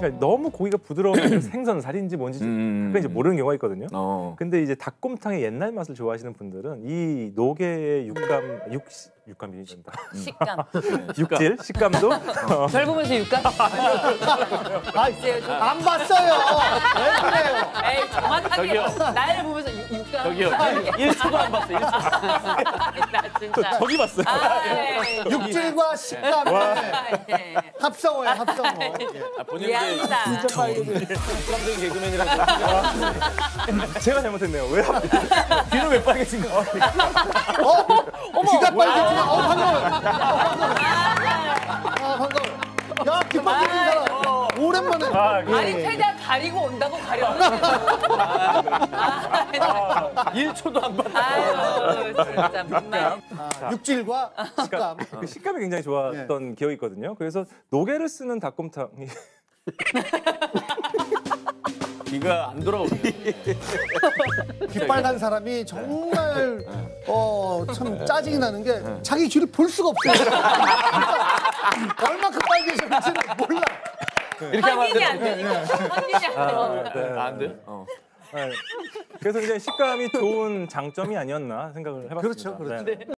그러니까 너무 고기가 부드러우면 생선살인지 뭔지 이제 모르는 경우가 있거든요. 근데 이제 닭곰탕의 옛날 맛을 좋아하시는 분들은 이 노게의 육감이 된다. 식감. 육질, 식감도. 절 보면서 육감? 안 봤어요. 왜 그래요? 에이, 정확하게 나를 보면서 육감. 저기요. 1초도 안 봤어요. 1초. 나 진짜. 저기 봤어요. 육질과 식감. 합성어예요, 합성어. 미안합니다. 진짜 빨개지네. 육감쟁이 개그맨이라고. 제가 잘못했네요. 왜? 귀는 왜 빨개진 거야? 귀가 빨개지네. 반가워요. 야, 귓바퀴는 사람. 오랜만에. 아니, 최대한 가리고 온다고 가려는 거야. 1초도 안 봤다. 육질과 식감. 식감이 굉장히 좋았던 기억이 있거든요. 그래서 노게를 쓰는 닭곰탕이. 귀가 안 돌아오네요. 귀빨간 사람이 정말 참 짜증이 나는 게 자기 귀를 볼 수가 없어요. 얼마큼 빨개졌는지는 몰라. 이렇게 하면 안 돼. 안 돼? 그래서 이제 식감이 좋은 장점이 아니었나 생각을 해봤습니다. 그렇죠, 그렇죠. 네.